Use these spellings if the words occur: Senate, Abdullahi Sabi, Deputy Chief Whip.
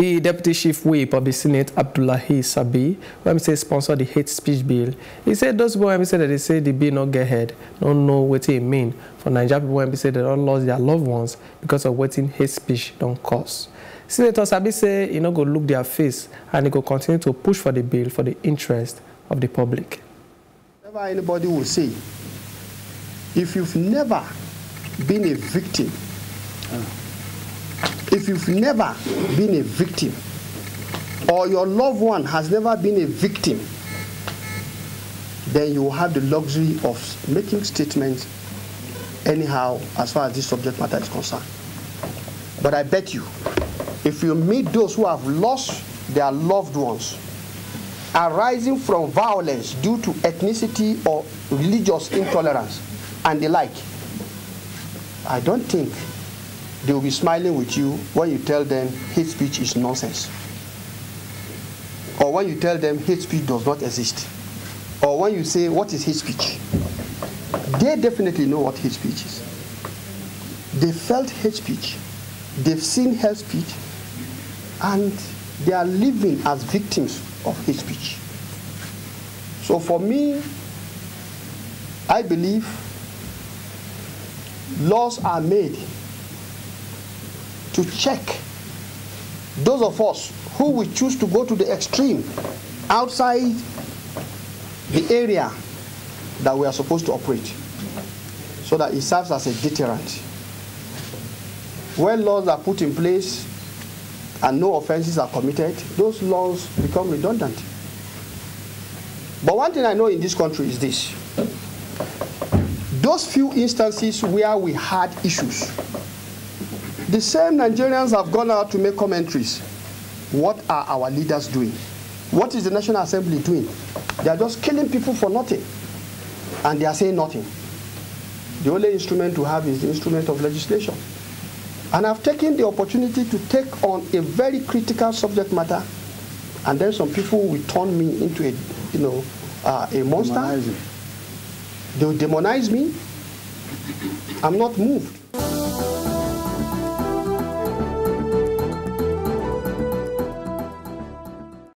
The Deputy Chief Whip of the Senate, Abdullahi Sabi, when he sponsored the hate speech bill, he said those people when he said that they say the bill not get head, don't know what it mean. For Nigerian people when he said they don't lost their loved ones because of what hate speech don't cause. Senator Sabi say he not go look their face and he go continue to push for the bill for the interest of the public. Never anybody will say, if you've never been a victim, if you've never been a victim, or your loved one has never been a victim, then you will have the luxury of making statements anyhow as far as this subject matter is concerned. But I bet you, if you meet those who have lost their loved ones arising from violence due to ethnicity or religious intolerance and the like, I don't think they will be smiling with you when you tell them hate speech is nonsense, or when you tell them hate speech does not exist, or when you say what is hate speech. They definitely know what hate speech is. They felt hate speech, they've seen hate speech, and they are living as victims of hate speech. So for me, I believe laws are made to check those of us who will choose to go to the extreme outside the area that we are supposed to operate, so that it serves as a deterrent. When laws are put in place and no offenses are committed, those laws become redundant. But one thing I know in this country is this: those few instances where we had issues, the same Nigerians have gone out to make commentaries. What are our leaders doing? What is the National Assembly doing? They are just killing people for nothing, and they are saying nothing. The only instrument to have is the instrument of legislation. And I've taken the opportunity to take on a very critical subject matter, and then some people will turn me into a, a monster. They will demonize me. I'm not moved.